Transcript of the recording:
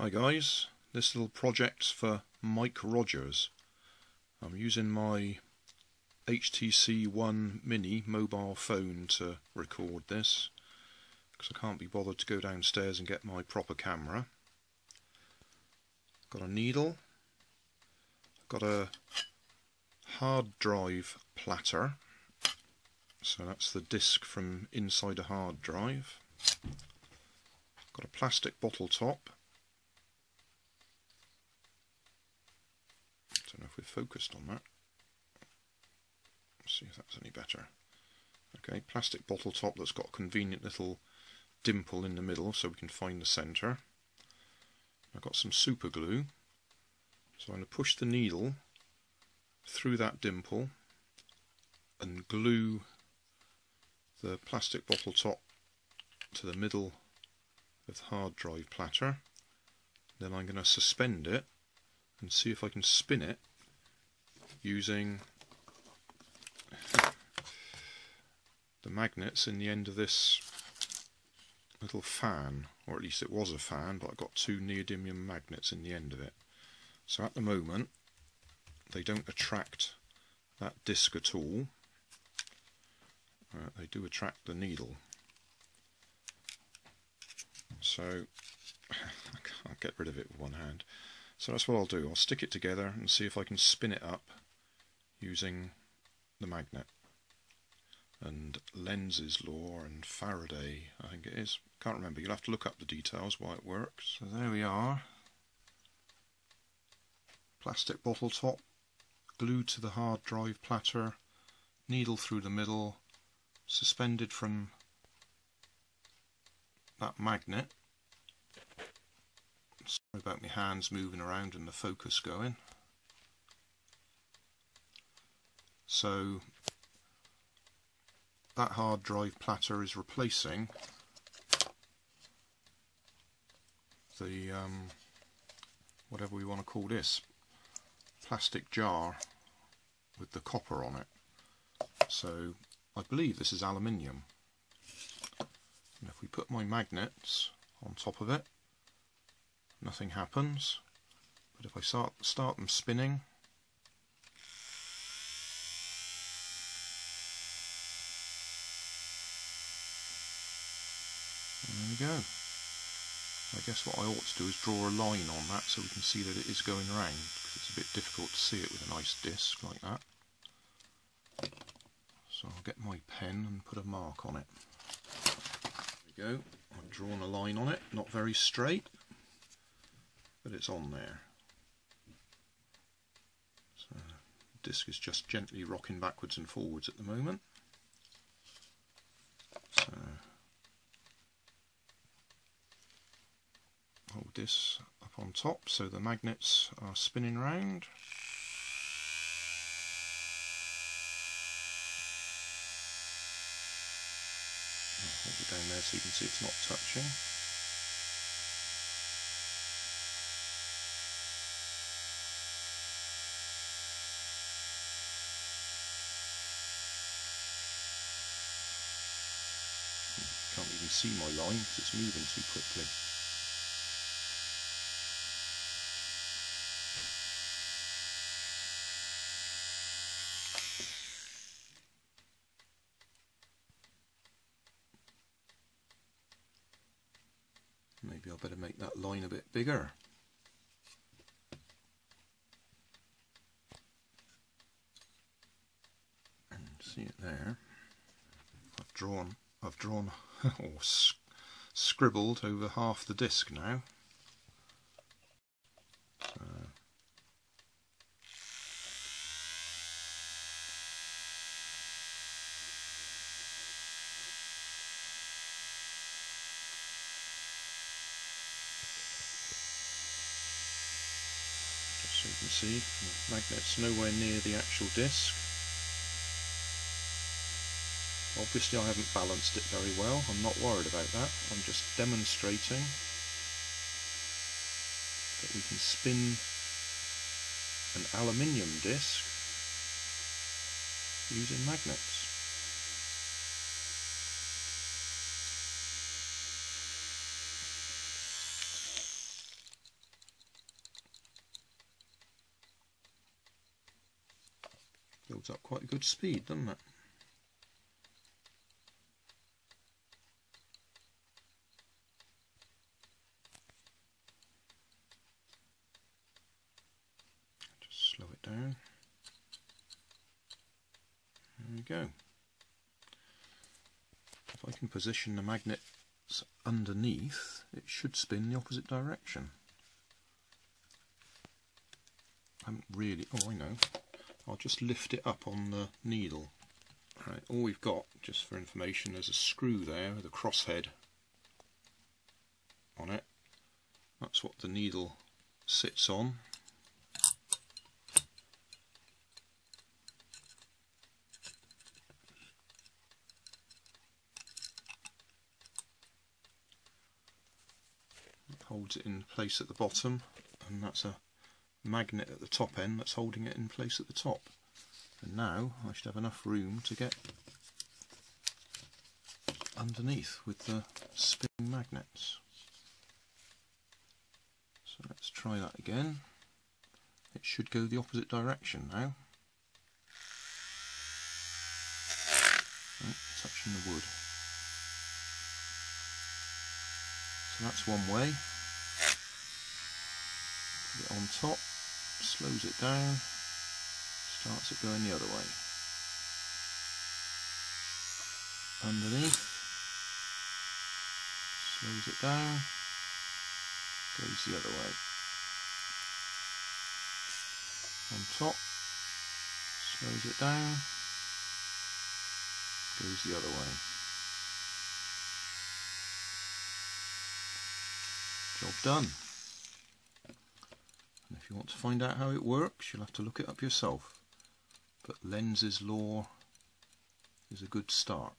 Hi guys, this little project's for Mike Rogers. I'm using my HTC One Mini mobile phone to record this because I can't be bothered to go downstairs and get my proper camera. Got a needle, got a hard drive platter, so that's the disc from inside a hard drive. Got a plastic bottle top. I don't know if we're focused on that. Let's see if that's any better. Okay, plastic bottle top that's got a convenient little dimple in the middle so we can find the centre. I've got some super glue, so I'm going to push the needle through that dimple and glue the plastic bottle top to the middle of the hard drive platter. Then I'm going to suspend it and see if I can spin it using the magnets in the end of this little fan, or at least it was a fan, but I've got two neodymium magnets in the end of it. So at the moment they don't attract that disc at all, they do attract the needle. So I can't get rid of it with one hand. So that's what I'll do, I'll stick it together and see if I can spin it up using the magnet. And Lenz's Law and Faraday, I think it is. Can't remember, you'll have to look up the details why it works. So there we are. Plastic bottle top, glued to the hard drive platter, needle through the middle, suspended from that magnet. Sorry about my hands moving around and the focus going. So that hard drive platter is replacing the whatever we want to call this plastic jar with the copper on it. So I believe this is aluminium. And if we put my magnets on top of it, nothing happens, but if I start them spinning, there we go. I guess what I ought to do is draw a line on that so we can see that it is going round, because it's a bit difficult to see it with a nice disc like that. So I'll get my pen and put a mark on it. There we go, I've drawn a line on it, not very straight, but it's on there. So the disc is just gently rocking backwards and forwards at the moment. So hold this up on top so the magnets are spinning round. I'll hold it down there so you can see it's not touching. Can't even see my line because it's moving too quickly. Maybe I better make that line a bit bigger. And see it there. I've drawn or scribbled over half the disc now. Just so you can see, the magnet's nowhere near the actual disc. Obviously I haven't balanced it very well, I'm not worried about that, I'm just demonstrating that we can spin an aluminium disc using magnets. builds up quite a good speed, doesn't it? Just slow it down. There we go. If I can position the magnets underneath, it should spin the opposite direction. I haven't really, oh I know, I'll just lift it up on the needle. All right, all we've got, just for information, there's a screw there with a crosshead on it. That's what the needle sits on. That holds it in place at the bottom, and that's a magnet at the top end that's holding it in place at the top. And now I should have enough room to get underneath with the spinning magnets. So let's try that again. It should go the opposite direction now. Right, touching the wood. So that's one way. Put it on top. Slows it down, starts it going the other way. Underneath, slows it down, goes the other way. On top, slows it down, goes the other way. Job done. If you want to find out how it works, you'll have to look it up yourself, but Lenz's Law is a good start.